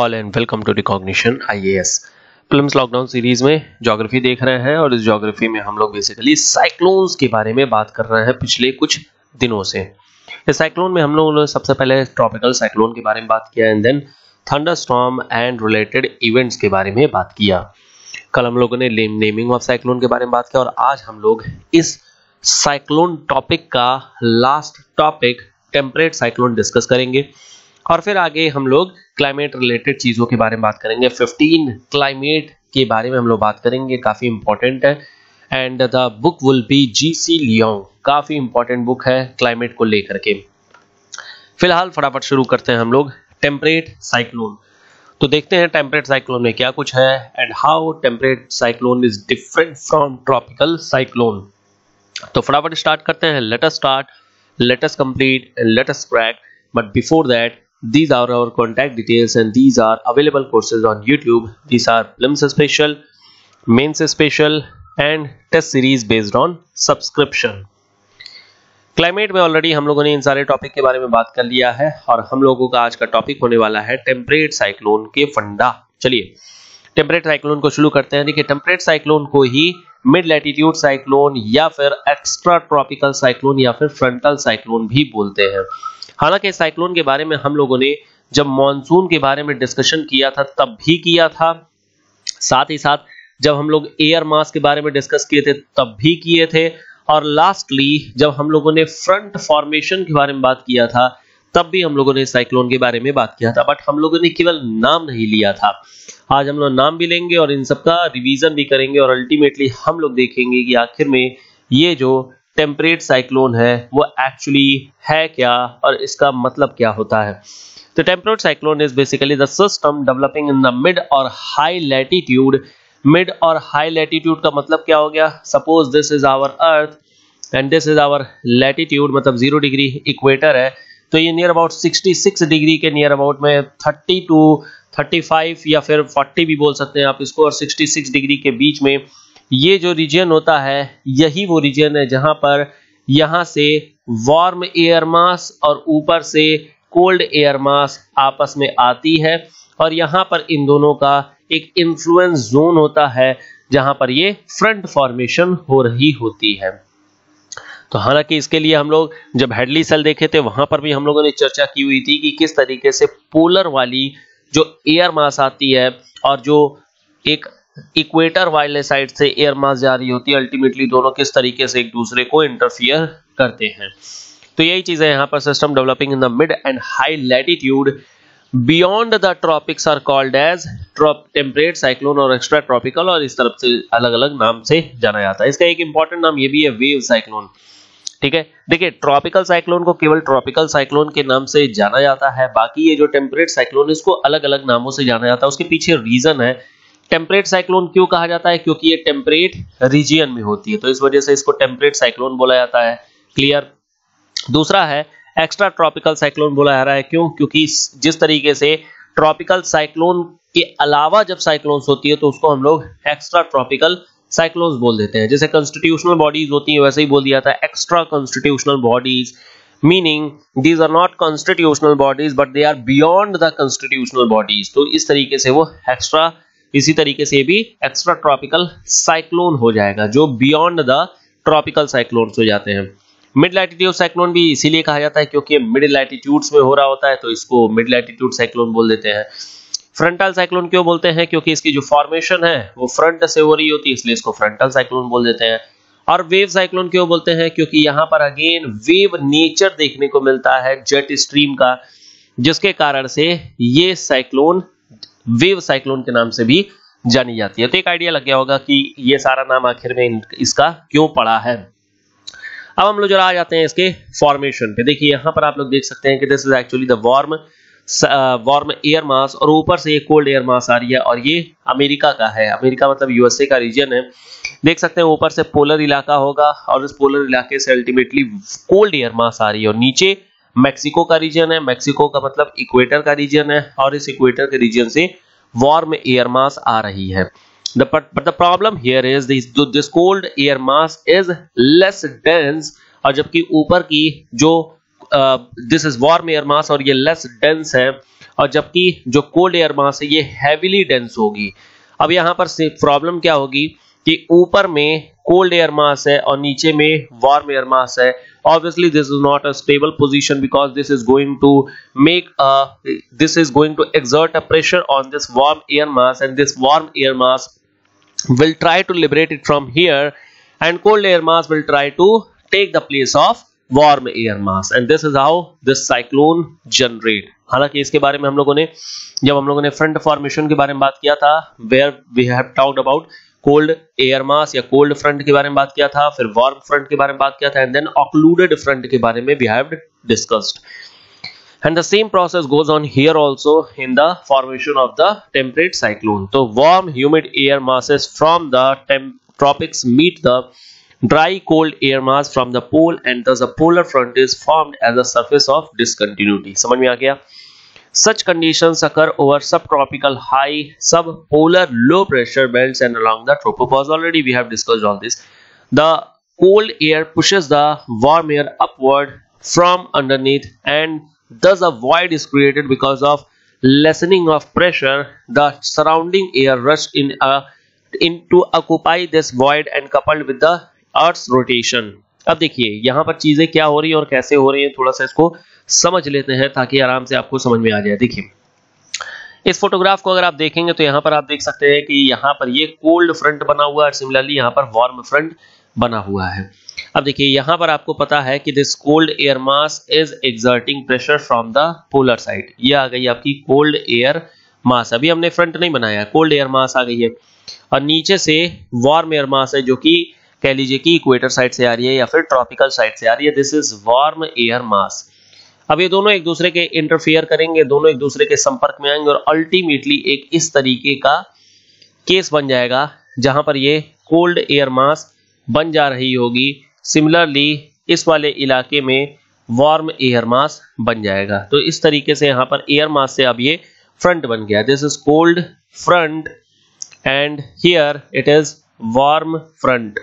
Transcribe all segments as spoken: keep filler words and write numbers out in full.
All and welcome to recognition I A S prelims lockdown series में geography देख रहे हैं और इस ज्योग्राफी में हम लोग बेसिकली साइक्लोन्स के बारे में बात कर रहे हैं पिछले कुछ दिनों से। इस साइक्लोन में हम लोगों ने सबसे पहले ट्रॉपिकल साइक्लोन के बारे में बात किया and then thunderstorm and related events के बारे में बात किया। कल हम लोगों ने नेमिंग ऑफ साइक्लोन के बारे में बात किया और आज हम लोग इस साइक्लोन टॉपिक का last topic temperate cyclone discuss करेंगे और फिर आगे हम लोग क्लाइमेट रिलेटेड चीज़ों के बारे में बात करेंगे। फिफ्टीन क्लाइमेट के बारे में हम लोग बात करेंगे, काफ़ी इंपॉर्टेंट है and the book will be G C Leong, काफ़ी इंपॉर्टेंट बुक है क्लाइमेट को लेकर के। फिलहाल फटाफट शुरू करते हैं हम लोग टेम्परेट साइक्लोन। तो देखते हैं टेम्परेट साइक्लोन में क्या कुछ है and how temperate cyclone is different from tropical cyclone. तो फटाफट स्टार्ट करते हैं, let us start, let us complete and let us crack, but before that these are our contact details and these are available courses on YouTube. These are Prelims special, Mains special and test series based on subscription. Climate में already हम लोगों ने इन सारे topic के बारे में बात कर लिया है और हम लोगों का आज का टॉपिक होने वाला है टेम्परेट साइक्लोन के फंडा। चलिए टेम्परेट साइक्लोन को शुरू करते हैं। देखिए टेम्परेट साइक्लोन को ही मिड लैटिट्यूड साइक्लोन या फिर एक्स्ट्रा ट्रॉपिकल साइक्लोन या फिर फ्रंटल साइक्लोन भी बोलते हैं। हालांकि साइक्लोन के बारे में हम लोगों ने जब मॉनसून के बारे में डिस्कशन किया था तब भी किया था, साथ ही साथ जब हम लोग एयर मास के बारे में डिस्कस किए थे तब भी किए थे और लास्टली जब हम लोगों ने फ्रंट फॉर्मेशन के बारे में बात किया था तब भी हम लोगों ने साइक्लोन के बारे में बात किया था। बट हम लोगों ने केवल नाम नहीं लिया था, आज हम लोग नाम भी लेंगे और इन सब का रिवीजन भी करेंगे और अल्टीमेटली हम लोग देखेंगे कि आखिर में ये जो टेम्परेट साइक्लोन है वो एक्चुअली है क्या और इसका मतलब क्या होता है। तो temperate cyclone is basically the system developing in the mid और हाई लैटिट्यूड। मिड और हाई लैटिट्यूड का मतलब क्या हो गया, suppose this is our earth and this is our latitude, मतलब जीरो डिग्री इक्वेटर है तो ये near about sixty six degree के नियर अबाउट में थर्टी टू थर्टी फाइव या फिर फोर्टी भी बोल सकते हैं आप इसको, और सिक्सटी सिक्स डिग्री के बीच में ये जो रीजन होता है यही वो रीजन है जहां पर यहां से वार्म एयर मास और ऊपर से कोल्ड एयर मास आपस में आती है और यहां पर इन दोनों का एक इन्फ्लुएंस जोन होता है जहां पर ये फ्रंट फॉर्मेशन हो रही होती है। तो हालांकि इसके लिए हम लोग जब हैडली सेल देखे थे वहां पर भी हम लोगों ने चर्चा की हुई थी कि किस तरीके से पोलर वाली जो एयर मास आती है और जो एक इक्वेटर वाले साइड से एयर मास जा रही होती है अल्टीमेटली दोनों किस तरीके से एक दूसरे को इंटरफियर करते हैं। तो यही चीजें यहाँ पर system developing in the mid and high latitude beyond the tropics are called as temperate cyclone और एक्स्ट्रा ट्रॉपिकल और इस तरफ से अलग अलग नाम से जाना जाता है। इसका एक इंपॉर्टेंट नाम ये भी है, वेव साइक्लोन। ठीक है, देखिए ट्रॉपिकल साइक्लोन को केवल ट्रॉपिकल साइक्लोन के नाम से जाना जाता है, बाकी ये जो टेम्परेट साइक्लोन इसको अलग अलग नामों से जाना जाता है। उसके पीछे रीजन है टेम्परेट साइक्लोन क्यों कहा जाता है, क्योंकि ये टेम्परेट रीजन में होती है तो इस वजह से इसको टेम्परेट साइक्लोन बोला जाता है। क्लियर। दूसरा है एक्स्ट्रा ट्रॉपिकल साइक्लोन बोला जा रहा है, क्यों, क्योंकि जिस तरीके से ट्रॉपिकल साइक्लोन के अलावा जब साइक्लोन्स होती है तो उसको हम लोग एक्स्ट्रा ट्रॉपिकल साइक्लोन्स बोल देते हैं। जैसे कॉन्स्टिट्यूशनल बॉडीज होती हैं वैसे ही बोल दिया था extra constitutional bodies, meaning these are not constitutional bodies but they are beyond the constitutional bodies. तो इस तरीके से वो एक्स्ट्रा, इसी तरीके से भी एक्स्ट्रा ट्रॉपिकल साइक्लोन हो जाएगा जो बियॉन्ड द ट्रॉपिकल साइक्लोन्स हो जाते हैं। मिड लैटिट्यूड साइक्लोन भी इसीलिए कहा जाता है क्योंकि मिड लैटिट्यूड्स में हो रहा होता है तो इसको मिड लैटिट्यूड साइक्लोन बोल देते हैं। फ्रंटल साइक्लोन क्यों बोलते हैं, क्योंकि इसकी जो फॉर्मेशन है वो फ्रंट से हो रही होती है इसलिए इसको फ्रंटल साइक्लोन बोल देते हैं। और वेव साइक्लोन क्यों बोलते हैं, क्योंकि यहाँ पर अगेन वेव नेचर देखने को मिलता है जेट स्ट्रीम का, जिसके कारण से ये साइक्लोन वेव साइक्लोन के नाम से भी जानी जाती है। तो एक आइडिया लग गया होगा कि ये सारा नाम आखिर में इसका क्यों पड़ा है। अब हम लोग जो आ जाते हैं इसके फॉर्मेशन पे। देखिए यहाँ पर आप लोग देख सकते हैं कि this is actually the warm warm air mass और ऊपर से एक कोल्ड एयर मास आ रही है और ये अमेरिका का है, अमेरिका मतलब यूएसए का रीजन है। देख सकते हैं ऊपर से पोलर इलाका होगा और इस पोलर इलाके से अल्टीमेटली कोल्ड एयर मास आ रही है और नीचे मैक्सिको का रीजन है, मैक्सिको का मतलब इक्वेटर का रीजन है और इस इक्वेटर के रीजन से वार्म एयर मास आ रही है। The, but, but the problem here is this, this cold air mass is less dense और जबकि ऊपर की जो this is warm air mass और ये लेस डेंस है और जबकि जो कोल्ड एयर वहां से ये हैवीली डेंस होगी। अब यहाँ पर प्रॉब्लम क्या होगी कि ऊपर में कोल्ड एयर मास है और नीचे में वार्म एयर मास है। Obviously this is not a stable position because this is going to make this is going to exert a pressure on this warm air mass and this warm air mass will try to liberate it from here and cold air mass will try to take the place of warm air mass and this is how this cyclone generate। हालांकि इसके बारे में हम लोगों ने जब हम लोगों ने फ्रंट फॉर्मेशन के बारे में बात किया था where we have talked about cold air mass या cold front के बारे में बात किया था, फिर warm front के बारे में बात किया था and then occluded front के बारे में we have discussed and the same process goes on here also in the formation of the temperate cyclone। तो warm humid air masses from the tropics meet the dry cold air mass from the pole and thus a polar front is formed as a surface of discontinuity। समझ में आ गया। such conditions occur over subtropical high subpolar low pressure belts and along the tropopause। already we have discussed all this। the cold air pushes the warm air upward from underneath and thus a void is created because of lessening of pressure। the surrounding air rush in a in to occupy this void and coupled with the earth's rotation। अब देखिए यहाँ पर चीजें क्या हो रही है और कैसे हो रही है, थोड़ा सा इसको समझ लेते हैं ताकि आराम से आपको समझ में आ जाए। देखिए इस फोटोग्राफ को अगर आप देखेंगे तो यहाँ पर आप देख सकते हैं कि यहाँ पर ये कोल्ड फ्रंट बना हुआ है, सिमिलरली यहाँ पर वार्म फ्रंट बना हुआ है। अब देखिए यहाँ पर आपको पता है कि this cold air mass is exerting pressure from the polar side. ये आ गई आपकी कोल्ड एयर मास। अभी हमने फ्रंट नहीं बनाया, कोल्ड एयर मास आ गई है और नीचे से वार्म एयर मास है जो कि कह लीजिए कि इक्वेटर साइड से आ रही है या फिर ट्रॉपिकल साइड से आ रही है। This is warm air mass. अब ये दोनों एक दूसरे के इंटरफेयर करेंगे, दोनों एक दूसरे के संपर्क में आएंगे और अल्टीमेटली एक इस तरीके का केस बन जाएगा जहां पर ये कोल्ड एयर मास बन जा रही होगी, सिमिलरली इस वाले इलाके में वार्म एयर मास बन जाएगा। तो इस तरीके से यहाँ पर एयर मास से अब ये फ्रंट बन गया। This is cold front and here it is warm front.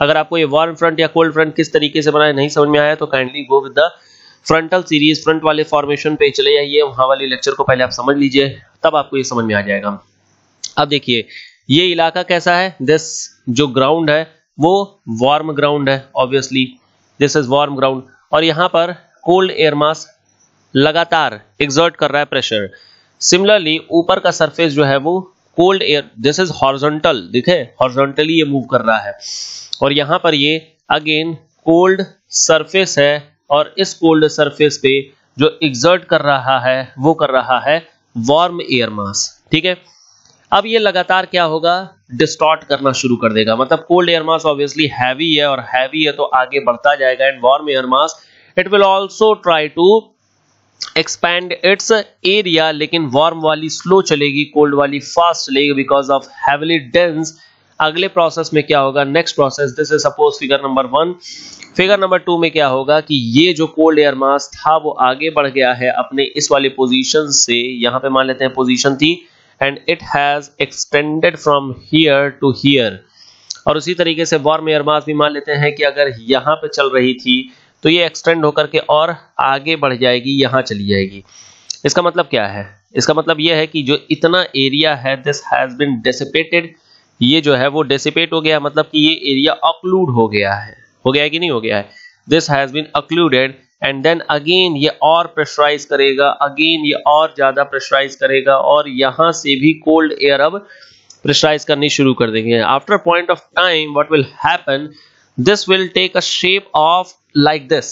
अगर आपको ये वार्म फ्रंट या कोल्ड फ्रंट किस तरीके से बनाया नहीं समझ में आया तो kindly go with the frontal series, front वाले फॉर्मेशन पे चले जाइए, वहां वाले लेक्चर को पहले आप समझ लीजिए तब आपको ये समझ में आ जाएगा। अब देखिए ये इलाका कैसा है, दिस जो ग्राउंड है वो वार्म ग्राउंड है, obviously this is warm ground और यहाँ पर कोल्ड एयर मास लगातार एक्सर्ट कर रहा है प्रेशर। सिमिलरली ऊपर का सरफेस जो है वो cold air, this is horizontal, दिखे हॉरिजॉन्टली ये मूव कर रहा है और यहाँ पर ये अगेन कोल्ड सरफेस है और इस कोल्ड सरफेस पे जो एक्सर्ट कर रहा है वो कर रहा है वार्म एयर मास। ठीक है, अब ये लगातार क्या होगा, डिस्टॉर्ट करना शुरू कर देगा। मतलब cold air mass obviously heavy है और हैवी है तो आगे बढ़ता जाएगा and warm air mass it will also try to expand its area, लेकिन वार्म वाली स्लो चलेगी, कोल्ड वाली फास्ट चलेगी बिकॉज ऑफ हैवीली डेंस। अगले प्रोसेस में क्या होगा, next process, this is suppose figure number one. Figure number two में क्या होगा कि ये जो कोल्ड एयर मास था वो आगे बढ़ गया है अपने इस वाले पोजीशन से, यहाँ पे मान लेते हैं पोजीशन थी, and it has extended from here to here। और उसी तरीके से वार्म एयर मास भी मान लेते हैं कि अगर यहाँ पे चल रही थी तो ये एक्सटेंड होकर के और आगे बढ़ जाएगी, यहाँ चली जाएगी। इसका मतलब क्या है, इसका मतलब ये है कि जो इतना एरिया है दिस हैज बीन डेसिपेटेड, ये जो है वो डेसिपेट हो गया, मतलब कि ये एरिया ऑक्लूड हो गया है, हो गया है कि नहीं हो गया है, this has been occluded and then again ये और प्रेशराइज करेगा, अगेन ये और ज्यादा प्रेशराइज करेगा और यहाँ से भी कोल्ड एयर अब प्रेशराइज करनी शुरू कर देंगे। After point of time what will happen, this will take a shape of like this,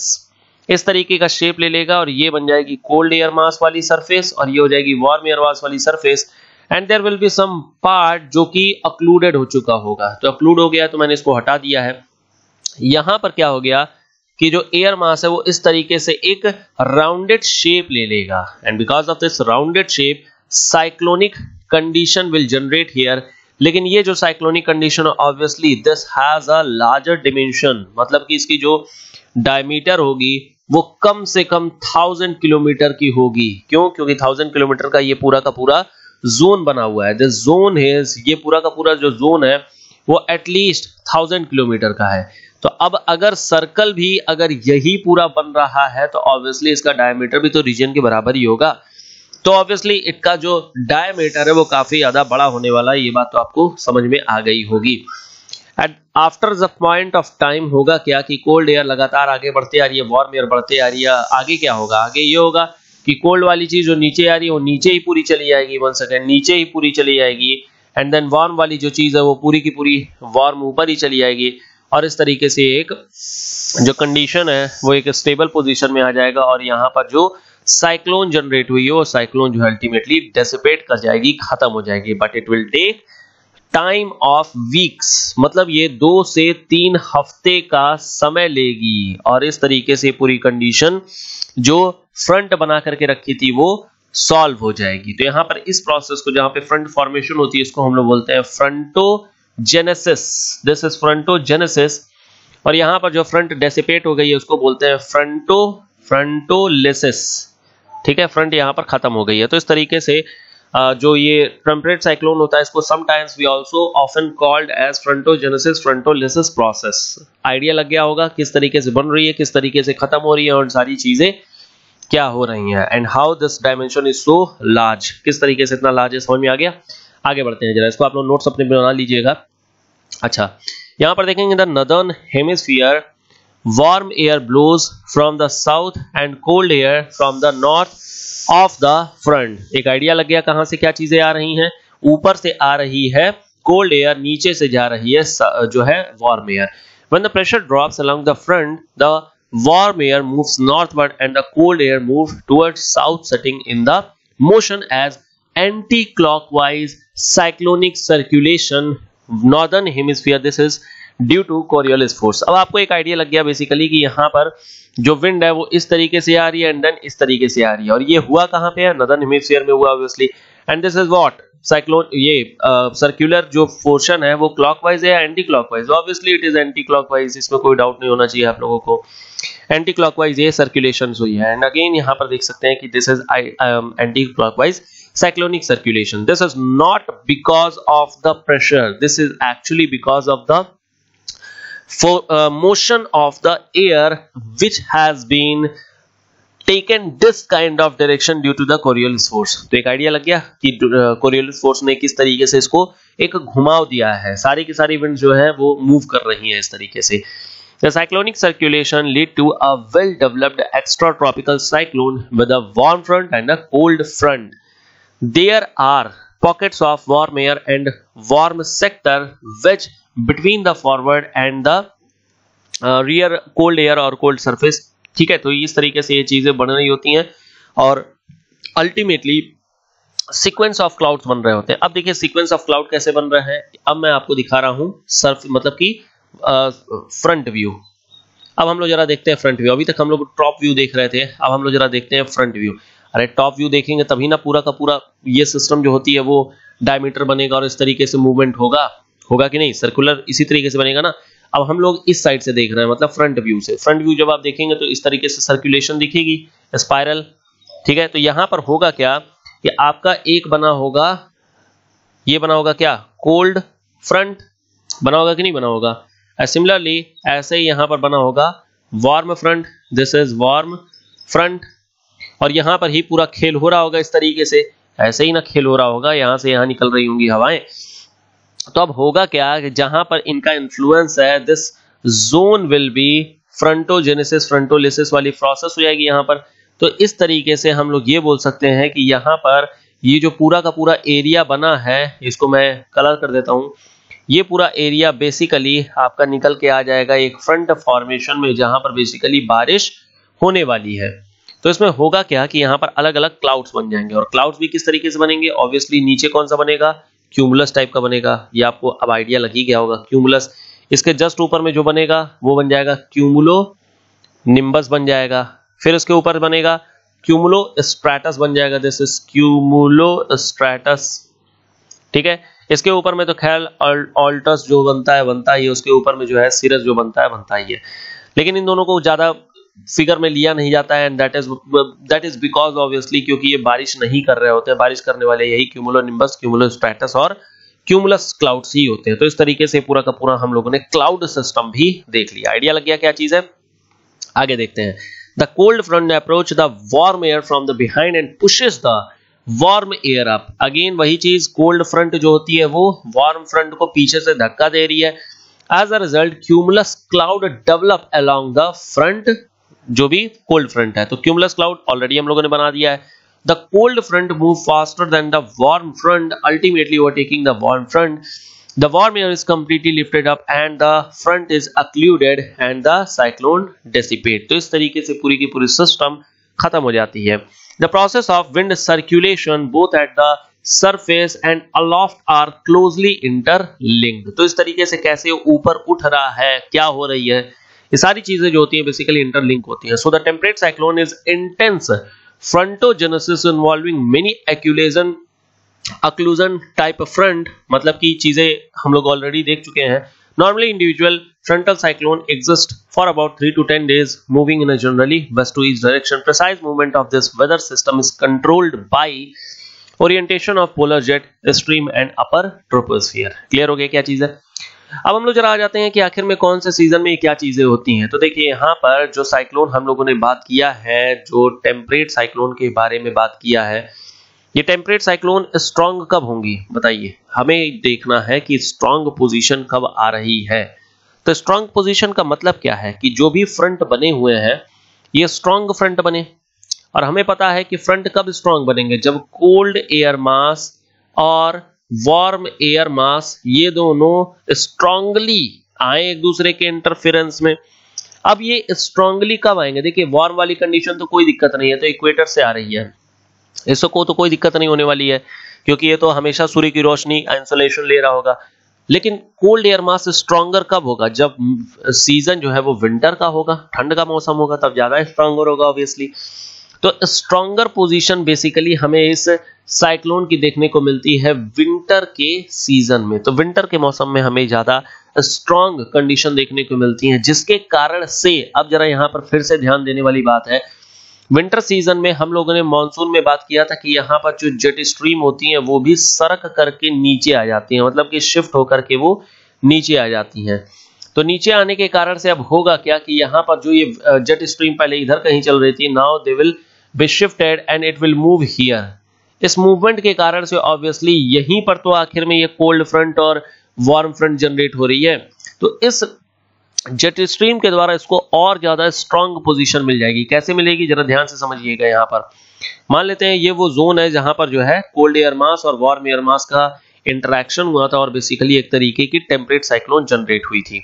इस तरीके का शेप ले लेगा और ये बन जाएगी कोल्ड एयर मास वाली सरफेस और ये हो जाएगी वार्म एयर मास वाली surface and there will be some part जो कि ऑक्लूडेड हो चुका होगा। तो ऑक्लूड हो गया तो मैंने इसको हटा दिया है। यहाँ पर क्या हो गया कि जो एयर मास है वो इस तरीके से एक राउंडेड शेप ले लेगा and because of this rounded shape cyclonic condition will generate here. लेकिन ये जो cyclonic condition obviously this has a larger dimension, मतलब कि इसकी जो डायमीटर होगी वो कम से कम थाउजेंड किलोमीटर की होगी। क्यों? क्योंकि थाउजेंड किलोमीटर का ये पूरा का पूरा जोन बना हुआ है, दिस जोन इज, ये पूरा का पूरा जो जोन है वो एटलीस्ट थाउजेंड किलोमीटर का है। तो अब अगर सर्कल भी अगर यही पूरा बन रहा है तो ऑब्वियसली इसका डायमीटर भी तो रीजन के बराबर ही होगा। तो ऑब्वियसली इसका जो डायमीटर है वो काफी ज्यादा बड़ा होने वाला है, ये बात तो आपको समझ में आ गई होगी। And after the point of time होगा क्या कि कोल्ड एयर लगातार आगे बढ़ते आ रही है, वार्म एयर बढ़ते आ रही है, आगे क्या होगा, आगे ये होगा कि कोल्ड वाली चीज जो नीचे आ रही है वो नीचे ही पूरी चली जाएगी, वन सेकेंड नीचे ही पूरी चली जाएगी, एंड देन वार्म वाली जो चीज है वो पूरी की पूरी वार्म ऊपर ही चली जाएगी, और इस तरीके से एक जो कंडीशन है वो एक स्टेबल पोजीशन में आ जाएगा, और यहाँ पर जो साइक्लोन जनरेट हुई है वो साइक्लोन जो अल्टीमेटली डेसिपेट कर जाएगी, खत्म हो जाएगी। But it will take time of weeks, मतलब ये दो से तीन हफ्ते का समय लेगी, और इस तरीके से पूरी कंडीशन जो फ्रंट बना करके रखी थी वो सॉल्व हो जाएगी। तो यहाँ पर इस प्रोसेस को, जहाँ पे फ्रंट फॉर्मेशन होती है, इसको हम लोग बोलते हैं फ्रंटोजेनेसिस, दिस इज फ्रंटोजेनेसिस, और यहाँ पर जो फ्रंट डेसिपेट हो गई है उसको बोलते हैं फ्रंटो फ्रंटोलिसिस, ठीक है, फ्रंट यहाँ पर खत्म हो गई है। तो इस तरीके से जो ये टेम्परेट साइक्लोन होता है इसको sometimes we also often called as frontogenesis frontolysis process. Idea लग गया होगा किस तरीके से बन रही है, किस तरीके से खत्म हो रही है, और सारी चीजें क्या हो रही हैं, and how this dimension is so large, किस तरीके से इतना लार्ज है, समझ में आ गया। आगे बढ़ते हैं जरा, इसको आप लोग नोट्स अपने बना लीजिएगा। अच्छा, यहाँ पर देखेंगे the northern hemisphere warm air blows from the south and cold air from the north of the front. एक आइडिया लग गया कहां से क्या चीजें आ रही हैं, ऊपर से आ रही है कोल्ड एयर, नीचे से जा रही है जो है warm air. When the pressure drops along the front the warm air moves northward and the cold air moves towards south, setting in the motion as anti-clockwise cyclonic circulation northern hemisphere. This is due to Coriolis force. अब आपको एक idea लग गया basically कि यहाँ पर जो wind है वो इस तरीके से आ रही है एंड देन इस तरीके से आ रही है, और ये हुआ कहाँ पे है, northern hemisphere में हुआ obviously, and this is what cyclone, ये सर्क्यूलर uh, जो पोर्शन है वो क्लॉकवाइज है anti clockwise, obviously it is anti clockwise, इसमें कोई डाउट नहीं होना चाहिए आप लोगों को, एंटी क्लॉकवाइज ये सर्कुलेशन हुई है। एंड अगेन यहाँ पर देख सकते हैं कि this is anti clockwise cyclonic circulation, this is not because of the pressure, this is actually because of the motion of the air which has been taken this kind of direction due to the Coriolis force. तो एक idea लग गया कि Coriolis force ने किस तरीके से इसको एक घुमाव दिया है, सारी की सारी विंड जो है वो मूव कर रही है इस तरीके से। The cyclonic circulation lead to a well-developed extratropical cyclone with a warm front and a cold front. There are pockets of warm air and warm sector which between the forward and the uh, rear cold air or cold surface. ठीक है, तो इस तरीके से ये चीजें बन रही होती हैं और अल्टीमेटली सीक्वेंस ऑफ क्लाउड्स बन रहे होते हैं। अब देखिए सीक्वेंस ऑफ क्लाउड कैसे बन रहे हैं, अब मैं आपको दिखा रहा हूं सर्फ, मतलब कि फ्रंट व्यू। अब हम लोग जरा देखते हैं फ्रंट व्यू, अभी तक हम लोग टॉप व्यू देख रहे थे, अब हम लोग जरा देखते हैं फ्रंट व्यू। अरे टॉप व्यू देखेंगे तभी ना पूरा का पूरा ये सिस्टम जो होती है वो डायमीटर बनेगा और इस तरीके से मूवमेंट होगा, होगा कि नहीं, सर्कुलर इसी तरीके से बनेगा ना। अब हम लोग इस साइड से देख रहे हैं, मतलब फ्रंट व्यू से। फ्रंट व्यू जब आप देखेंगे तो इस तरीके से सर्कुलेशन दिखेगी, स्पाइरल, ठीक है। तो यहां पर होगा क्या कि आपका एक बना होगा, ये बना होगा क्या, कोल्ड फ्रंट बना होगा कि नहीं बना होगा, सिमिलरली ऐसे ही यहां पर बना होगा warm front, this is warm front, और यहां पर ही पूरा खेल हो रहा होगा इस तरीके से, ऐसे ही ना खेल हो रहा होगा, यहां से यहां निकल रही होंगी हवाएं। तो अब होगा क्या कि जहां पर इनका इन्फ्लुएंस है this zone will be frontogenesis frontolysis वाली प्रोसेस हो जाएगी यहां पर। तो इस तरीके से हम लोग ये बोल सकते हैं कि यहां पर ये जो पूरा का पूरा एरिया बना है, इसको मैं कलर कर देता हूं, ये पूरा एरिया बेसिकली आपका निकल के आ जाएगा एक फ्रंट फॉर्मेशन में जहां पर बेसिकली बारिश होने वाली है। तो इसमें होगा क्या कि यहाँ पर अलग अलग क्लाउड्स बन जाएंगे, और क्लाउड्स भी किस तरीके से बनेंगे, ऑब्वियसली नीचे कौन सा बनेगा, क्यूमुलस टाइप का बनेगा, ये आपको अब आइडिया लग ही गया होगा क्यूमुलस। इसके जस्ट ऊपर में जो बनेगा वो बन जाएगा क्यूमुलो निम्बस बन जाएगा, फिर उसके ऊपर बनेगा क्यूमुलो स्ट्रैटस बन जाएगा, दिस इज क्यूमुलो स्ट्रैटस, ठीक है। इसके ऊपर में तो खैर ऑल्टस जो बनता है बनता ही है, उसके ऊपर में जो है सिरस जो बनता है बनता ही है, लेकिन इन दोनों को ज्यादा फिगर में लिया नहीं जाता है, and that is that is because obviously क्योंकि ये बारिश नहीं कर रहे होते हैं, बारिश करने वाले यही क्यूमुलोनिम्बस क्यूमुलोस्ट्रैटस और क्यूमुलस क्लाउड्स ही होते हैं। तो इस तरीके से पूरा का पूरा हम लोगों ने क्लाउड सिस्टम भी देख लिया, आइडिया लग गया क्या चीज है। आगे देखते हैं, the cold front approach the warm air from the behind and pushes the warm air up, again वही चीज, कोल्ड फ्रंट जो होती है वो वार्म फ्रंट को पीछे से धक्का दे रही है। As a result cumulus cloud develop along the front, जो भी कोल्ड फ्रंट है, तो क्यूमुलस क्लाउड ऑलरेडी हम लोगों ने बना दिया है। The cold front move faster than the warm front, ultimately overtaking the warm front. The warm air is completely lifted up and the front is occluded and the cyclone dissipate. तो इस तरीके से पूरी की पूरी सिस्टम खत्म हो जाती है। The process of wind circulation both at the surface and aloft are closely interlinked. तो इस तरीके से कैसे ऊपर उठ रहा है, क्या हो रही है, ये सारी चीजें जो होती हैं बेसिकली इंटरलिंक होती हैं। So the temperate cyclone is intense frontogenesis involving many accumulation Occlusion type front, मतलब कि चीजें हम लोग ऑलरेडी देख चुके हैं। Normally individual frontal cyclone exists for about three to ten days, moving in a generally west to east direction. Precise movement of this weather system is controlled by orientation of polar jet stream and upper troposphere. Clear हो गया क्या चीज है? अब हम लोग जरा आ जाते हैं कि आखिर में कौन से सीजन में क्या चीजें होती हैं। तो देखिए यहाँ पर जो साइक्लोन हम लोगों ने बात किया है, जो टेम्परेट साइक्लोन के बारे में बात किया है, ये टेम्परेट साइक्लोन स्ट्रांग कब होंगी बताइए, हमें देखना है कि स्ट्रांग पोजीशन कब आ रही है। तो स्ट्रांग पोजीशन का मतलब क्या है कि जो भी फ्रंट बने हुए हैं ये स्ट्रांग फ्रंट बने, और हमें पता है कि फ्रंट कब स्ट्रांग बनेंगे, जब कोल्ड एयर मास और वार्म एयर मास ये दोनों स्ट्रांगली आए एक दूसरे के इंटरफेरेंस में। अब ये स्ट्रांगली कब आएंगे, देखिए वार्म वाली कंडीशन तो कोई दिक्कत नहीं है, तो इक्वेटर से आ रही है, इसको तो कोई दिक्कत नहीं होने वाली है क्योंकि ये तो हमेशा सूर्य की रोशनी इंसुलेशन ले रहा होगा। लेकिन कोल्ड एयर मास स्ट्रॉन्गर कब होगा, जब सीजन जो है वो विंटर का होगा, ठंड का मौसम होगा, तब ज्यादा स्ट्रॉन्गर होगा ऑब्वियसली। तो स्ट्रॉन्गर पोजीशन बेसिकली हमें इस साइक्लोन की देखने को मिलती है विंटर के सीजन में। तो विंटर के मौसम में हमें ज्यादा स्ट्रॉन्ग कंडीशन देखने को मिलती है, जिसके कारण से अब जरा यहाँ पर फिर से ध्यान देने वाली बात है, विंटर सीजन में हम लोगों ने मॉनसून में बात किया था कि यहाँ पर जो जेट स्ट्रीम होती है वो भी सरक करके नीचे आ जाती है, मतलब कि शिफ्ट होकर के वो नीचे आ जाती है। तो नीचे आने के कारण से अब होगा क्या कि यहाँ पर जो ये जेट स्ट्रीम पहले इधर कहीं चल रही थी, now they will be shifted and it will move here. इस मूवमेंट के कारण से ऑब्वियसली यहीं पर तो आखिर में ये कोल्ड फ्रंट और वार्म फ्रंट जनरेट हो रही है। तो इस जेट स्ट्रीम के द्वारा इसको और ज्यादा स्ट्रांग पोजीशन मिल जाएगी। कैसे मिलेगी जरा ध्यान से समझिएगा। यहाँ पर मान लेते हैं ये वो जोन है जहां पर जो है कोल्ड एयर मास और वार्म एयर मास का इंटरेक्शन हुआ था और बेसिकली एक तरीके की टेम्परेट साइक्लोन जनरेट हुई थी।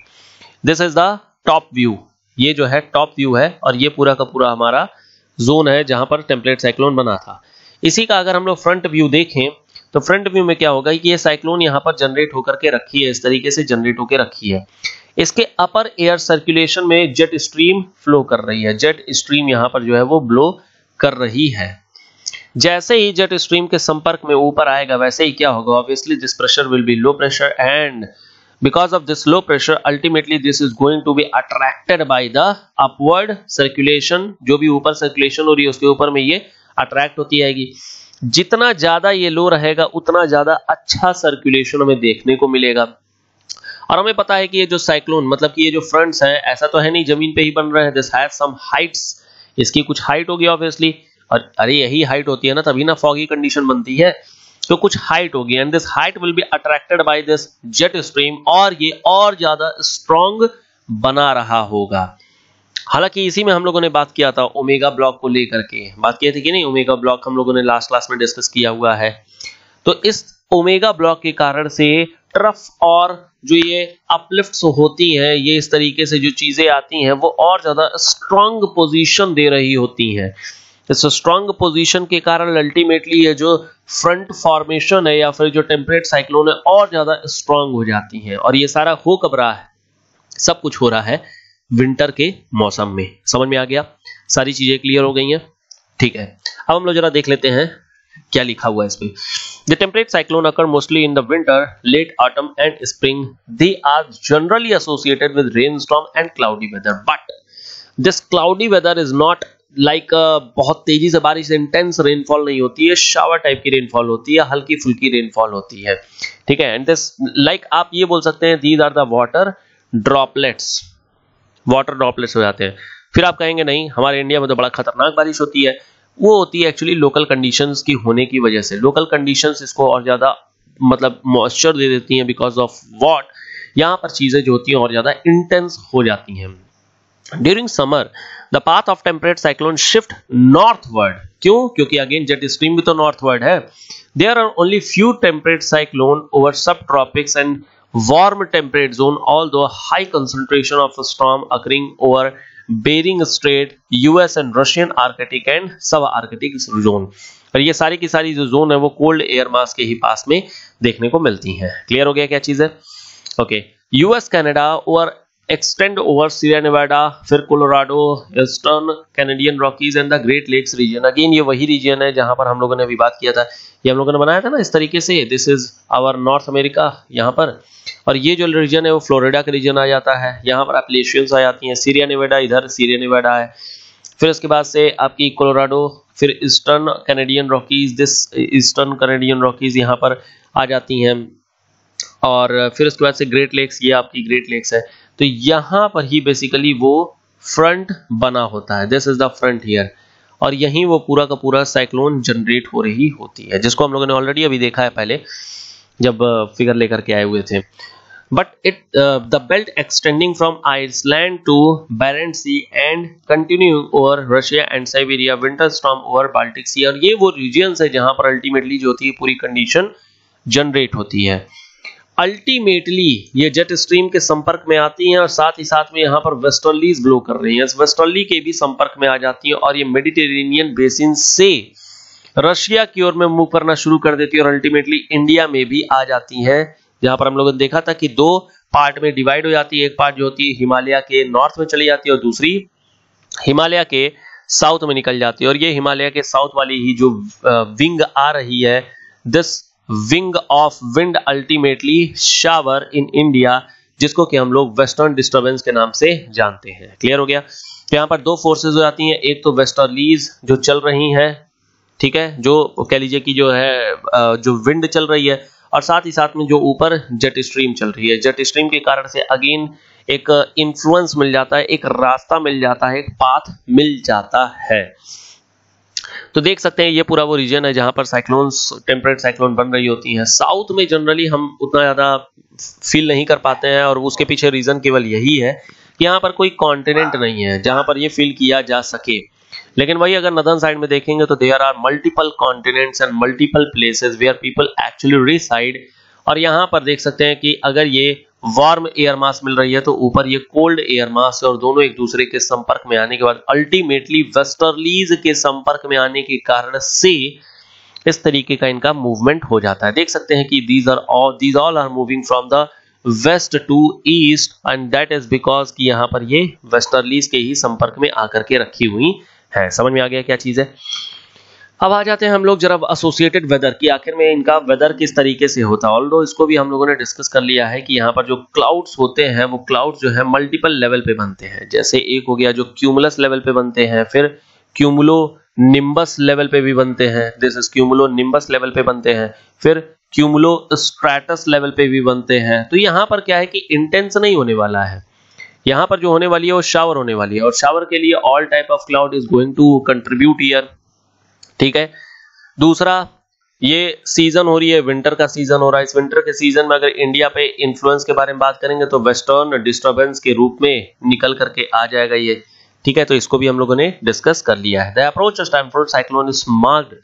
This is the top view, ये जो है टॉप व्यू है और ये पूरा का पूरा हमारा जोन है जहां पर टेम्परेट साइक्लोन बना था। इसी का अगर हम लोग फ्रंट व्यू देखें तो फ्रंट व्यू में क्या होगा कि ये साइक्लोन यहाँ पर जनरेट होकर के रखी है, इस तरीके से जनरेट होकर रखी है। इसके अपर एयर सर्कुलेशन में जेट स्ट्रीम फ्लो कर रही है, जेट स्ट्रीम यहाँ पर जो है वो ब्लो कर रही है। जैसे ही जेट स्ट्रीम के संपर्क में ऊपर आएगा वैसे ही क्या होगा, obviously this pressure will be low pressure and because of this low pressure ultimately this is going to be attracted by the upward circulation. जो भी ऊपर सर्कुलेशन हो रही है उसके ऊपर में ये अट्रैक्ट होती आएगी। जितना ज्यादा ये लो रहेगा उतना ज्यादा अच्छा सर्कुलेशन हमें देखने को मिलेगा। और हमें पता है कि ये जो साइक्लोन मतलब कि ये जो फ्रंट्स हैं ऐसा तो है नहीं जमीन पे ही बन रहे हैं, दिस हैज सम हाइट्स, इसकी कुछ हाइट होगी ऑब्वियसली। और अरे यही हाइट होती है ना तभी ना फॉगी कंडीशन बनती है, तो कुछ हाइट होगी and this height will be attracted by this jet stream और ये और ज्यादा स्ट्रॉन्ग बना रहा होगा। हालांकि इसी में हम लोगों ने बात किया था ओमेगा ब्लॉक को लेकर के, बात की थी कि नहीं, ओमेगा ब्लॉक हम लोगों ने लास्ट क्लास में डिस्कस किया हुआ है। तो इस ओमेगा ब्लॉक के कारण से ट्रफ और जो ये अपलिफ्ट्स होती हैं, ये इस तरीके से जो चीजें आती हैं वो और ज्यादा स्ट्रांग पोजीशन दे रही होती हैं। इस स्ट्रांग पोजीशन के कारण अल्टीमेटली ये जो फ्रंट फॉर्मेशन है या फिर जो टेम्परेट साइक्लोन है और ज्यादा स्ट्रांग हो जाती हैं। और ये सारा हो कब रहा है, सब कुछ हो रहा है विंटर के मौसम में। समझ में आ गया, सारी चीजें क्लियर हो गई हैं, ठीक है। अब हम लोग जरा देख लेते हैं क्या लिखा हुआ है इसमें। The temperate cyclone occur mostly in the winter, late autumn and spring. They are generally associated with rainstorm and cloudy weather. But this cloudy weather is not like a बहुत तेजी से बारिश, intense rainfall नहीं होती है, shower type की rainfall होती है, हल्की फुल्की rainfall होती है, ठीक है। And this like आप ये बोल सकते हैं these are the water droplets, water droplets हो जाते हैं। फिर आप कहेंगे नहीं हमारे इंडिया में तो बड़ा खतरनाक बारिश होती है, वो होती है एक्चुअली लोकल कंडीशंस की होने की वजह से। लोकल कंडीशंस इसको और ज्यादा मतलब मॉइस्चर दे देती हैं, बिकॉज ऑफ वॉट यहाँ पर चीजें जो होती हैं और ज्यादा इंटेंस हो जाती हैं। During summer the path of temperate cyclone shift northward, क्यों? क्योंकि अगेन जेट स्ट्रीम भी तो नॉर्थवर्ड है। There are only few temperate cyclone over sub tropics and warm temperate zone, although high concentration of storm occurring over Bering Strait, U S and Russian Arctic and sub-Arctic zone। और ये सारी की सारी जो zone है वो cold air mass के ही पास में देखने को मिलती है। क्लियर हो गया क्या चीज है? ओके, यूएस कनाडा और एक्सटेंड ओवर सीरिया नेवाडा, फिर Colorado, eastern Canadian Rockies and the Great Lakes region. अगेन ये वही रीजन है जहां पर हम लोगों ने अभी बात किया था, ये हम लोगों ने बनाया था ना इस तरीके से, this is our North America यहाँ पर। और ये जो रीजन है वो फ्लोरिडा का रीजन आ जाता है, यहाँ पर एप्लेशियंस आ जाती हैं, सीरिया नेवाडा इधर सीरिया नेवाडा है, फिर उसके बाद से आपकी कोलोराडो, फिर eastern Canadian Rockies, this eastern Canadian Rockies यहाँ पर आ जाती हैं, और फिर उसके बाद से ग्रेट लेक्स, ये आपकी ग्रेट लेक्स है। तो यहाँ पर ही बेसिकली वो फ्रंट बना होता है, this is the front here, और यहीं वो पूरा का पूरा साइक्लोन जनरेट हो रही होती है, जिसको हम लोगों ने ऑलरेडी अभी देखा है पहले जब फिगर लेकर के आए हुए थे। But it the belt extending from Iceland to Barents Sea and continuing over Russia and Siberia, winter storm over Baltic Sea. और ये वो रीजियंस है जहां पर अल्टीमेटली जो होती है पूरी कंडीशन जनरेट होती है। अल्टीमेटली ये जेट स्ट्रीम के संपर्क में आती हैं और साथ ही साथ में यहाँ पर वेस्टर्लीज ब्लो कर रही हैं, इस वेस्टर्ली के भी संपर्क में आ जाती हैं और ये मेडिटेरेनियन बेसिन से रशिया की ओर में मूव करना शुरू कर देती है और अल्टीमेटली इंडिया में भी आ जाती हैं, जहां पर हम लोगों ने देखा था कि दो पार्ट में डिवाइड हो जाती है। एक पार्ट जो होती है हिमालय के नॉर्थ में चली जाती है और दूसरी हिमालय के साउथ में निकल जाती है। और ये हिमालय के साउथ वाली ही जो विंग आ रही है, this wing of wind ultimately shower in India, जिसको कि हम लोग वेस्टर्न डिस्टर्बेंस के नाम से जानते हैं। क्लियर हो गया? तो यहाँ पर दो फोर्सेस हो जाती हैं, एक तो वेस्टर्लीज जो चल रही हैं, ठीक है, जो कह लीजिए कि जो है जो विंड चल रही है, और साथ ही साथ में जो ऊपर जेट स्ट्रीम चल रही है। जेट स्ट्रीम के कारण से अगेन एक इन्फ्लुएंस मिल जाता है, एक रास्ता मिल जाता है, एक पाथ मिल जाता है। तो देख सकते हैं ये पूरा वो रीजन है जहां पर साइक्लोन्स, टेम्परेट साइक्लोन बन रही होती हैं। साउथ में जनरली हम उतना ज्यादा फील नहीं कर पाते हैं और उसके पीछे रीजन केवल यही है कि यहाँ पर कोई कॉन्टिनेंट नहीं है जहां पर ये फील किया जा सके। लेकिन वही अगर नॉर्दर्न साइड में देखेंगे तो there are multiple continents and multiple places where people actually reside. और यहाँ पर देख सकते हैं कि अगर ये वार्म एयर मास मिल रही है तो ऊपर ये कोल्ड एयर मास, और दोनों एक दूसरे के संपर्क में आने के बाद अल्टीमेटली वेस्टर्लीज के संपर्क में आने के कारण से इस तरीके का इनका मूवमेंट हो जाता है। देख सकते हैं कि these are all these all are moving from the west to east and that is because कि यहाँ पर ये वेस्टर्लीज के ही संपर्क में आकर के रखी हुई है। समझ में आ गया क्या चीज है? अब आ जाते हैं हम लोग जरा एसोसिएटेड वेदर की, आखिर में इनका वेदर किस तरीके से होता है। ऑल्दो इसको भी हम लोगों ने डिस्कस कर लिया है कि यहाँ पर जो क्लाउड्स होते हैं वो क्लाउड्स जो है मल्टीपल लेवल पे बनते हैं, जैसे एक हो गया जो क्यूमुलस लेवल पे बनते हैं, फिर क्यूमुलो निम्बस लेवल पे भी बनते हैं, this is cumulo nimbus level पे बनते हैं, फिर क्यूमुलो स्ट्रैटस लेवल पे भी बनते हैं। तो यहाँ पर क्या है कि इंटेंस नहीं होने वाला है, यहाँ पर जो होने वाली है वो शावर होने वाली है, और शावर के लिए all type of cloud is going to contribute here, ठीक है। दूसरा, ये सीजन हो रही है, विंटर का सीजन हो रहा है, इस विंटर के सीजन में अगर इंडिया पे इन्फ्लुएंस के बारे में बात करेंगे तो वेस्टर्न डिस्टर्बेंस के रूप में निकल करके आ जाएगा ये, ठीक है। तो इसको भी हम लोगों ने डिस्कस कर लिया है। The approach of Stamford cyclone is marked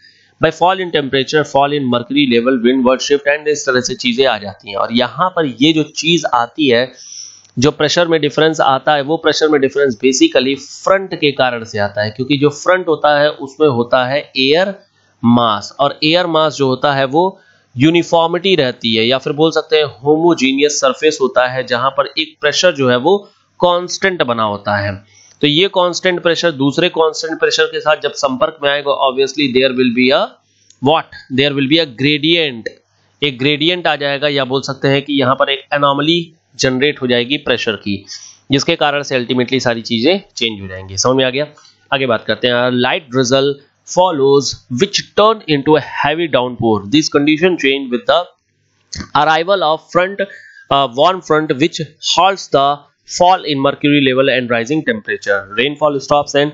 by fall in temperature, fall in mercury level, windward shift and इस तरह से चीजें आ जाती हैं। और यहाँ पर ये जो चीज आती है, जो प्रेशर में डिफरेंस आता है, वो प्रेशर में डिफरेंस बेसिकली फ्रंट के कारण से आता है, क्योंकि जो फ्रंट होता है उसमें होता है एयर मास, और एयर मास जो होता है वो यूनिफॉर्मिटी रहती है, या फिर बोल सकते हैं होमोजीनियस सरफेस होता है, जहां पर एक प्रेशर जो है वो कांस्टेंट बना होता है। तो ये कांस्टेंट प्रेशर दूसरे कांस्टेंट प्रेशर के साथ जब संपर्क में आएगा, obviously there will be a what there will be a gradient, एक ग्रेडियंट आ जाएगा, या बोल सकते हैं कि यहाँ पर एक एनोमली जनरेट हो जाएगी प्रेशर की, जिसके कारण से अल्टीमेटली सारी चीजें चेंज हो जाएंगी। समझ में आ गया? आगे बात करते हैं। Light drizzle follows which turn into a heavy downpour, this condition change with the arrival of front warm front which halts the fall in mercury level and rising temperature, rainfall stops and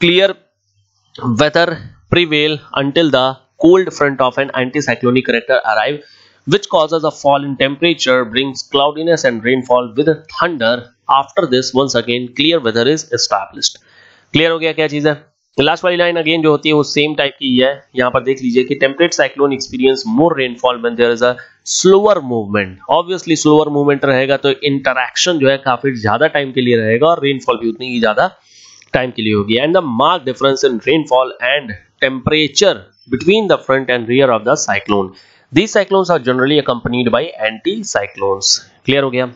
clear weather prevail until the cold front of an anticyclonic character arrive, which causes a fall in temperature, brings cloudiness and rainfall with thunder. After this, once again clear weather is established. Clear हो गया क्या चीज है? Last वाली line again जो होती है वो सेम टाइप की है. यहाँ पर देख लीजिए कि temperate cyclone experience more rainfall when there is a slower movement. Obviously slower movement रहेगा तो इंटरैक्शन जो है काफी ज्यादा टाइम के लिए रहेगा और रेनफॉल भी उतनी ही ज्यादा टाइम के लिए होगी. And the mark difference in rainfall and temperature between the front and rear of the cyclone. These cyclones are generally accompanied by anti-cyclones. Clear हो गया?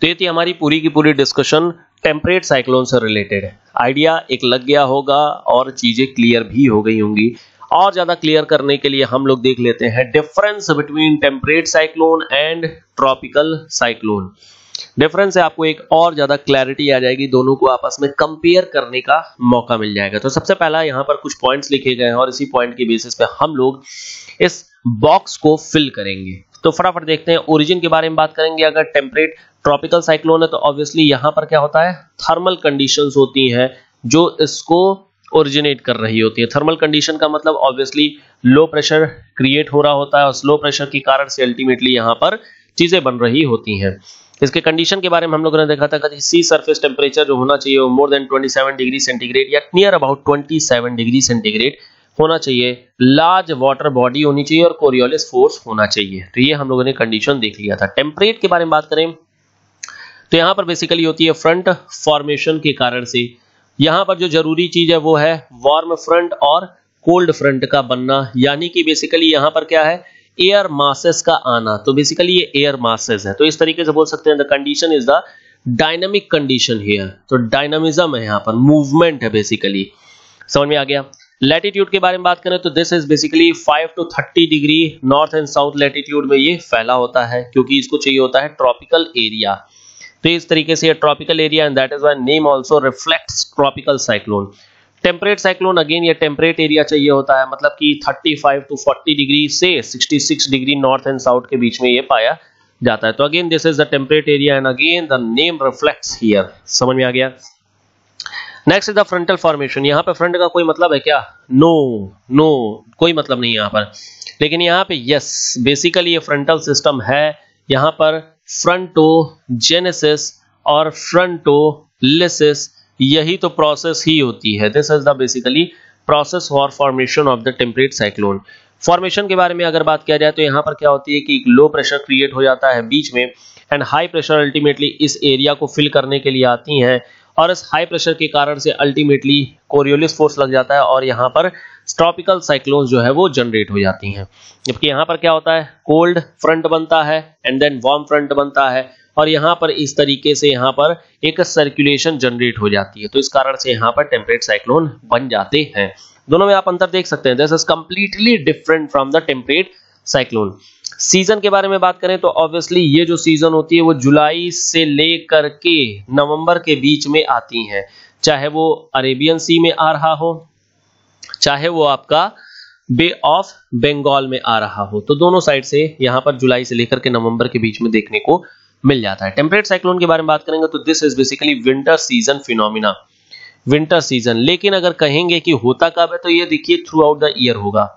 तो ये थी हमारी पूरी की पूरी डिस्कशन टेम्परेट साइक्लोन से रिलेटेड. आइडिया एक लग गया होगा और चीजें क्लियर भी हो गई होंगी. और ज्यादा क्लियर करने के लिए हम लोग देख लेते हैं difference between temperate cyclone and tropical cyclone. Difference से आपको एक और ज्यादा क्लैरिटी आ जाएगी, दोनों को आपस में कंपेयर करने का मौका मिल जाएगा. तो सबसे पहला यहाँ पर कुछ पॉइंट्स लिखे गए हैं और इसी पॉइंट के बेसिस पे हम लोग इस बॉक्स को फिल करेंगे. तो फटाफट देखते हैं. ओरिजिन के बारे में बात करेंगे. अगर टेम्परेट ट्रॉपिकल साइक्लोन है तो ऑब्वियसली यहाँ पर क्या होता है, थर्मल कंडीशंस होती हैं जो इसको ओरिजिनेट कर रही होती है. थर्मल कंडीशन का मतलब ऑब्वियसली लो प्रेशर क्रिएट हो रहा होता है और लो प्रेशर के कारण से अल्टीमेटली यहाँ पर चीजें बन रही होती हैं. इसके कंडीशन के बारे में हम लोगों ने देखा था कि सी सरफेस टेम्परेचर जो होना चाहिए वो मोर देन सत्ताईस डिग्री सेंटीग्रेड या नियर अबाउट सत्ताईस डिग्री सेंटीग्रेड होना चाहिए. लार्ज वाटर बॉडी होनी चाहिए और कोरियोलिस फोर्स होना चाहिए. तो ये हम लोगों ने कंडीशन देख लिया था. टेम्परेट के बारे में बात करें तो यहाँ पर बेसिकली होती है फ्रंट फॉर्मेशन के कारण से. यहाँ पर जो जरूरी चीज है वो है वार्म फ्रंट और कोल्ड फ्रंट का बनना, यानी कि बेसिकली यहाँ पर क्या है, एयर मासेस का आना. तो बेसिकली ये एयर मासेस है. तो इस तरीके से बोल सकते हैं the condition is the dynamic condition here. तो डायनामिज्म है, यहाँ पर मूवमेंट है बेसिकली. समझ में आ गया. लैटिट्यूड के बारे में बात करें तो this is basically five to thirty degree north and south latitude में ये फैला होता है, क्योंकि इसको चाहिए होता है ट्रॉपिकल एरिया. तो इस तरीके से tropical area and that is why name also reflects tropical cyclone. Temperate cyclone again ये टेम्परेट एरिया चाहिए होता है, मतलब कि पैंतीस टू चालीस डिग्री से छियासठ डिग्री नॉर्थ एंड साउथ के बीच में ये पाया जाता है. तो again this is the temperate area and again the name reflects here. समझ में आ गया. Next is the frontal formation. यहाँ पे फ्रंट का कोई मतलब है क्या? नो नो कोई मतलब नहीं यहाँ पर, लेकिन यहाँ पे यस बेसिकली ये फ्रंटल सिस्टम है. यहाँ पर फ्रंटोजेनेसिस और फ्रंटोलिसिस यही तो प्रोसेस ही होती है. This is the basically process for formation of the temperate cyclone. Formation के बारे में अगर बात किया जाए तो यहाँ पर क्या होती है कि लो प्रेशर क्रिएट हो जाता है बीच में एंड हाई प्रेशर अल्टीमेटली इस एरिया को फिल करने के लिए आती हैं और इस हाई प्रेशर के कारण से अल्टीमेटली कोरियोलिस फोर्स लग जाता है और यहाँ पर ट्रॉपिकल साइक्लोन जो है वो जनरेट हो जाती हैं. जबकि यहाँ पर क्या होता है, कोल्ड फ्रंट बनता है एंड देन वार्म फ्रंट बनता है और यहाँ पर इस तरीके से यहाँ पर एक सर्कुलेशन जनरेट हो जाती है. तो इस कारण से यहाँ पर टेम्परेट साइक्लोन बन जाते हैं. दोनों में आप अंतर देख सकते हैं. This is completely different from the temperate cyclone. Season के बारे में बात करें तो ऑब्वियसली ये जो सीजन होती है वो जुलाई से लेकर के नवंबर के बीच में आती है, चाहे वो अरेबियन सी में आ रहा हो, चाहे वो आपका बे ऑफ बंगाल में आ रहा हो. तो दोनों साइड से यहाँ पर जुलाई से लेकर के नवंबर के बीच में देखने को मिल जाता है. टेम्परेट साइक्लोन के बारे में बात करेंगे तो this is basically winter season phenomena, winter season. लेकिन अगर कहेंगे कि होता कब है तो ये देखिए थ्रू आउट द ईयर होगा.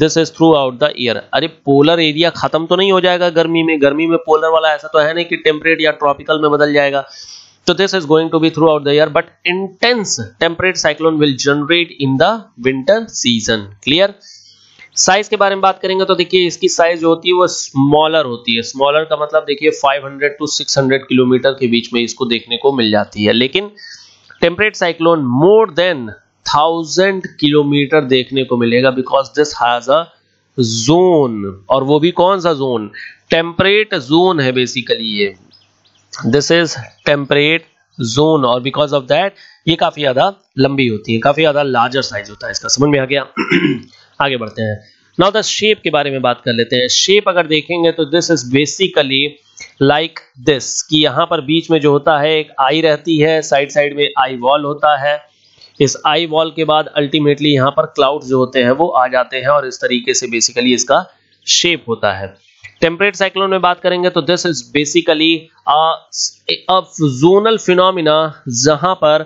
This is throughout the year. अरे पोलर एरिया खत्म तो नहीं हो जाएगा गर्मी में? गर्मी में पोलर वाला ऐसा तो है नहीं कि टेम्परेट या ट्रॉपिकल में बदल जाएगा. तो this is going to be throughout the year but intense temperate cyclone will generate in the winter season. Clear. Size के बारे में बात करेंगे तो देखिए इसकी साइज जो होती है वो स्मॉलर होती है. स्मॉलर का मतलब देखिए पाँच सौ टू छह सौ किलोमीटर के बीच में इसको देखने को मिल जाती है. लेकिन temperate cyclone more than thousand kilometer देखने को मिलेगा because this has a zone, और वो भी कौन सा जोन, टेम्परेट जोन है बेसिकली ये. दिस इज टेम्परेट जोन और बिकॉज ऑफ दैट ये काफी ज्यादा लंबी होती है, काफी ज्यादा लार्जर साइज होता है इसका. समझ में आ गया. आगे बढ़ते हैं. नाउ द शेप के बारे में बात कर लेते हैं. शेप अगर देखेंगे तो this is basically like this, कि यहाँ पर बीच में जो होता है एक आई रहती है, साइड साइड में आई वॉल होता है. इस आई वॉल के बाद अल्टीमेटली यहाँ पर क्लाउड जो होते हैं वो आ जाते हैं और इस तरीके से बेसिकली इसका शेप होता है. टेम्परेट साइक्लोन में बात करेंगे तो this is basically a zonal phenomena, जहां पर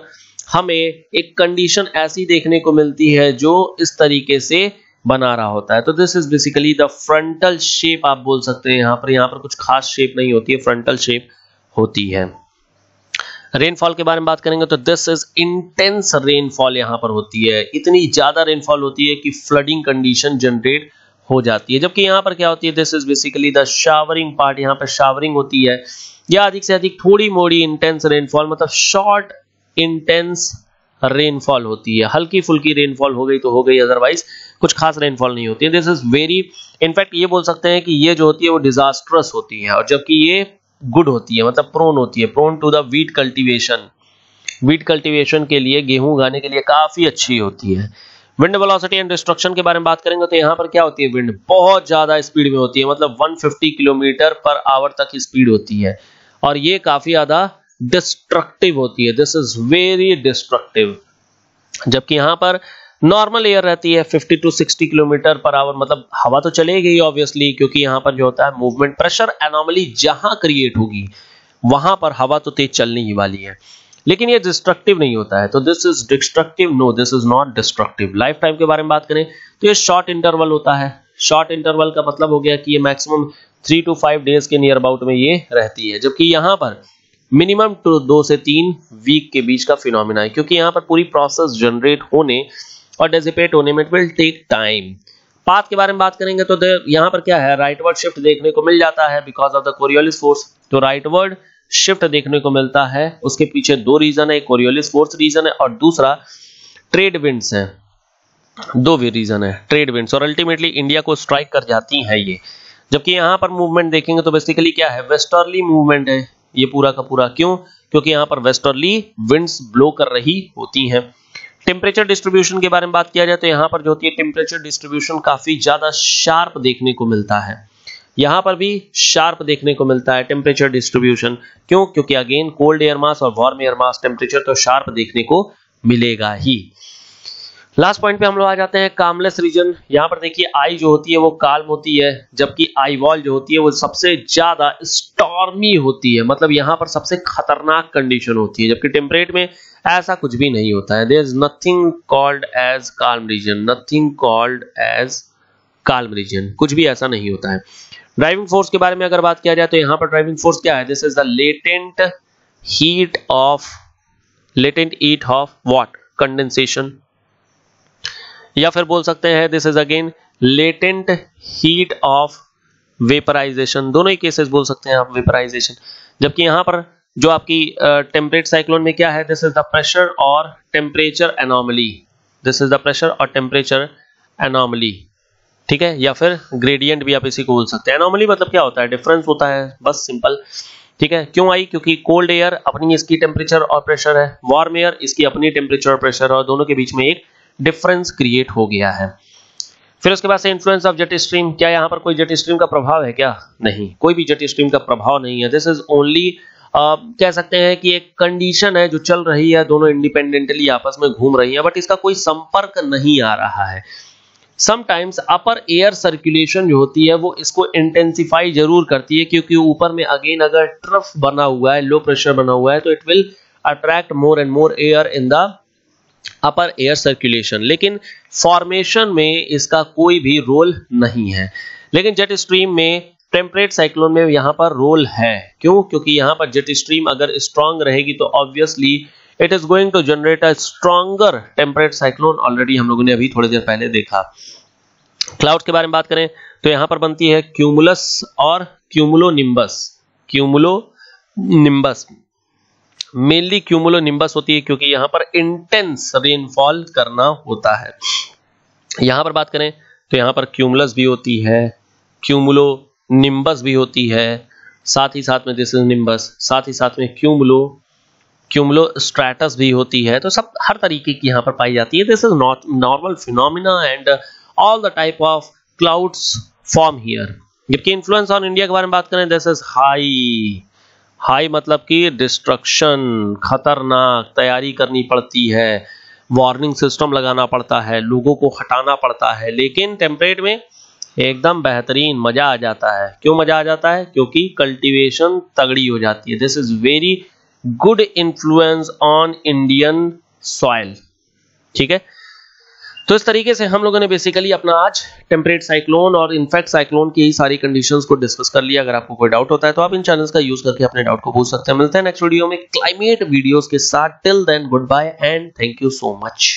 हमें एक कंडीशन ऐसी देखने को मिलती है जो इस तरीके से बना रहा होता है। तो this is basically the frontal shape आप बोल सकते हैं। यहाँ पर यहाँ पर कुछ खास शेप नहीं होती है, फ्रंटल शेप होती है। रेनफॉल के बारे में बात करेंगे तो दिस इज इंटेंस रेनफॉल यहाँ पर होती है, इतनी ज्यादा रेनफॉल होती है कि फ्लडिंग कंडीशन जनरेट हो जाती है। जबकि यहाँ पर क्या होती है, this is basically the showering part, यहाँ पर शावरिंग होती है या अधिक से अधिक थोड़ी मोड़ी इंटेंस रेनफॉल, मतलब शॉर्ट इंटेंस रेनफॉल होती है। हल्की फुल्की रेनफॉल हो गई तो हो गई, अदरवाइज कुछ खास रेनफॉल नहीं होती है। दिस इज वेरी, इनफैक्ट ये बोल सकते हैं कि ये जो होती है वो डिजास्ट्रस होती है, और जबकि ये गुड होती है, मतलब प्रोन होती है, prone to the wheat cultivation, wheat cultivation के लिए, गेहूं उगाने के लिए काफी अच्छी होती है। विंड वेलोसिटी एंड डिस्ट्रक्शन के बारे में बात करेंगे तो यहाँ पर क्या होती है, विंड बहुत ज्यादा स्पीड में होती है, मतलब एक सौ पचास किलोमीटर पर आवर तक स्पीड होती है, और ये काफी ज्यादा डिस्ट्रक्टिव होती है। This is very destructive. जबकि यहाँ पर नॉर्मल एयर रहती है पचास टू साठ किलोमीटर पर आवर, मतलब हवा तो चलेगी ऑब्वियसली, क्योंकि यहाँ पर जो होता है मूवमेंट, प्रेशर एनोमली जहां क्रिएट होगी वहां पर हवा तो तेज चलने ही वाली है, लेकिन ये डिस्ट्रक्टिव नहीं होता है। तो this is destructive, no this is not destructive. Life time के बारे में बात करें तो ये शॉर्ट इंटरवल होता है। शॉर्ट इंटरवल का मतलब हो गया कि ये maximum three to five days के नियर अबाउट में ये रहती है, जबकि यहाँ पर मिनिमम टू दो से तीन वीक के बीच का फिनोमिना है, क्योंकि यहाँ पर पूरी प्रोसेस जनरेट होने और डिसिपेट होने में विल टेक टाइम। पाथ के बारे में बात करेंगे तो यहाँ पर क्या है, राइटवर्ड शिफ्ट देखने को मिल जाता है because of the Coriolis force. तो राइटवर्ड शिफ्ट देखने को मिलता है, उसके पीछे दो रीजन है, एक कोरियोलिस फोर्स रीजन है और दूसरा ट्रेड विंड्स है, दो भी रीजन है, ट्रेड विंड्स, और अल्टीमेटली इंडिया को स्ट्राइक कर जाती है ये। जबकि यहाँ पर मूवमेंट देखेंगे तो बेसिकली क्या है, वेस्टर्ली मूवमेंट है ये पूरा का पूरा, क्यों, क्योंकि यहाँ पर वेस्टर्ली विंड्स ब्लो कर रही होती है। टेम्परेचर डिस्ट्रीब्यूशन के बारे में बात किया जाए तो यहाँ पर जो होती है टेम्परेचर डिस्ट्रीब्यूशन काफी ज्यादा शार्प देखने को मिलता है, यहाँ पर भी शार्प देखने को मिलता है टेम्परेचर डिस्ट्रीब्यूशन, क्यों, क्योंकि अगेन कोल्ड एयर मास और वार्म एयर मास, टेम्परेचर तो शार्प देखने को मिलेगा ही। लास्ट पॉइंट पे हम लोग आ जाते हैं, कामलेस रीजन। यहाँ पर देखिए आई जो होती है वो काल्म होती है, जबकि आई वॉल जो होती है वो सबसे ज्यादा स्टॉर्मी होती है, मतलब यहाँ पर सबसे खतरनाक कंडीशन होती है, जबकि टेम्परेट में ऐसा कुछ भी नहीं होता है। There is nothing called as calm region, nothing called as calm region, कुछ भी ऐसा नहीं होता है। ड्राइविंग फोर्स के बारे में अगर बात किया जाए तो यहाँ पर ड्राइविंग फोर्स क्या है, this is the latent heat of, latent heat of what, condensation, या फिर बोल सकते हैं this is again latent heat of vaporisation, दोनों ही केसेस बोल सकते हैं आप वेपराइजेशन। जबकि यहाँ पर जो आपकी टेम्परेट uh, साइक्लोन में क्या है, दिस इज द प्रेशर और temperature anomaly, this is the pressure और टेम्परेचर एनोमली, ठीक है, या फिर ग्रेडियंट भी आप इसी को बोल सकते हैं। एनोमली मतलब क्या होता है, डिफरेंस होता है, बस सिंपल, ठीक है। क्यों आई, क्योंकि कोल्ड एयर अपनी इसकी टेम्परेचर और प्रेशर है, वार्म एयर इसकी अपनी टेम्परेचर और प्रेशर है, और दोनों के बीच में एक डिफरेंस क्रिएट हो गया है। फिर उसके बाद से इन्फ्लुएंस ऑफ जेट स्ट्रीम, क्या यहाँ पर कोई जेट स्ट्रीम का प्रभाव है क्या, नहीं, कोई भी जेट स्ट्रीम का प्रभाव नहीं है। दिस इज ओनली कह सकते हैं कि एक कंडीशन है जो चल रही है, दोनों इंडिपेंडेंटली आपस में घूम रही है, बट इसका कोई संपर्क नहीं आ रहा है। समटाइम्स अपर एयर सर्कुलेशन जो होती है वो इसको इंटेंसिफाई जरूर करती है, क्योंकि ऊपर में अगेन अगर ट्रफ बना हुआ है, लो प्रेशर बना हुआ है, तो it will attract more and more air in the upper air circulation, लेकिन फॉर्मेशन में इसका कोई भी रोल नहीं है। लेकिन जेट स्ट्रीम में, टेम्परेट साइक्लोन में यहाँ पर रोल है, क्यों, क्योंकि यहाँ पर जेट स्ट्रीम अगर स्ट्रांग रहेगी तो obviously it is going to generate a stronger temperate cyclone, already हम लोगों ने अभी थोड़ी देर पहले देखा। क्लाउड के बारे में बात करें तो यहाँ पर बनती है क्यूमुलस और क्यूमुलोनिम्बस, क्यूमुलोनिम्बस मेनली क्यूमुलोनिम्बस होती है, क्योंकि यहाँ पर इंटेंस रेनफॉल करना होता है। यहाँ पर बात करें तो यहाँ पर क्यूमुलस भी होती है, क्यूमुलो निम्बस भी होती है, साथ ही साथ में दिस इज निम्बस, साथ ही साथ में क्यूमुलो, क्यूमुलो स्ट्रैटस भी होती है। तो सब हर तरीके की यहाँ पर पाई जाती है। This is not normal phenomena and all the type of clouds form here. जबकि इन्फ्लुएंस ऑन इंडिया के बारे में बात करें, दिस इज हाई, हाई मतलब कि डिस्ट्रक्शन, खतरनाक, तैयारी करनी पड़ती है, वार्निंग सिस्टम लगाना पड़ता है, लोगों को हटाना पड़ता है, लेकिन टेम्परेट में एकदम बेहतरीन, मजा आ जाता है। क्यों मजा आ जाता है, क्योंकि कल्टीवेशन तगड़ी हो जाती है। This is very good influence on Indian soil. ठीक है, तो इस तरीके से हम लोगों ने बेसिकली अपना आज टेम्परेट साइक्लोन और इनफैक्ट साइक्लोन की सारी कंडीशंस को डिस्कस कर लिया। अगर आपको कोई डाउट होता है तो आप इन चैनल्स का यूज करके अपने डाउट को पूछ सकते हैं। मिलते हैं नेक्स्ट वीडियो में क्लाइमेट वीडियोस के साथ। Till then goodbye and thank you so much.